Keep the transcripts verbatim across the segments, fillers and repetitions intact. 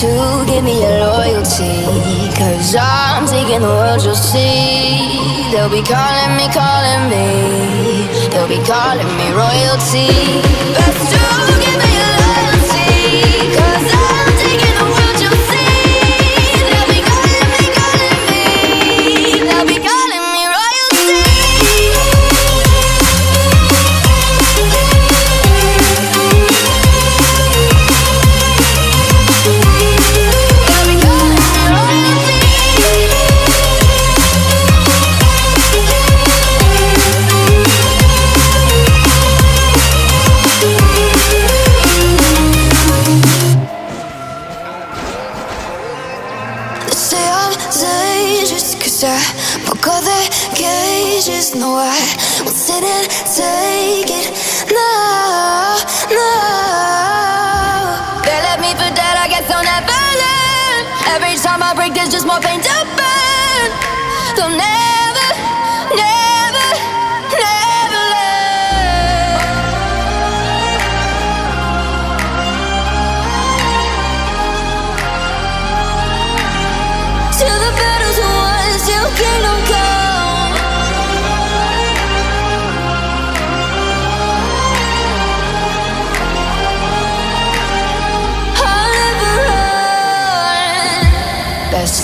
to give me your loyalty, cause I'm taking the world, you'll see. They'll be calling me, calling me, they'll be calling me royalty. But do give me your loyalty, cause I'm taking the world, you'll see. They'll be calling me, calling me, they'll be calling me royalty.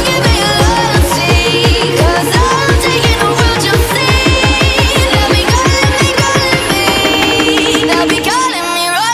give me your loyalty, cause I'm taking the world, you'll see. They'll be calling me, calling me, they'll be calling me royalty.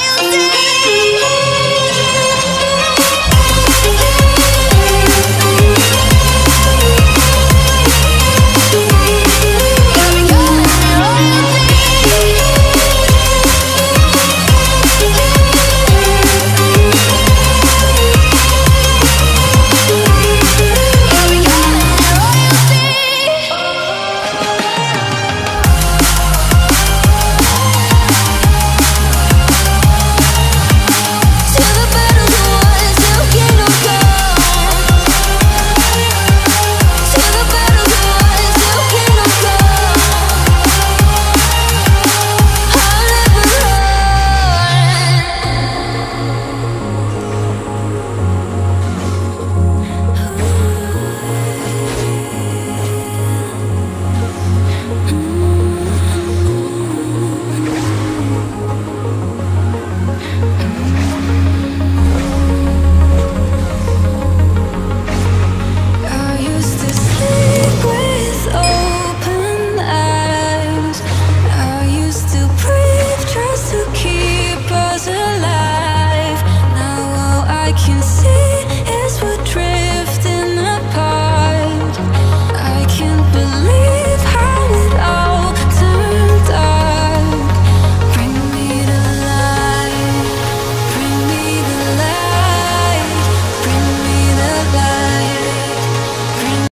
Can see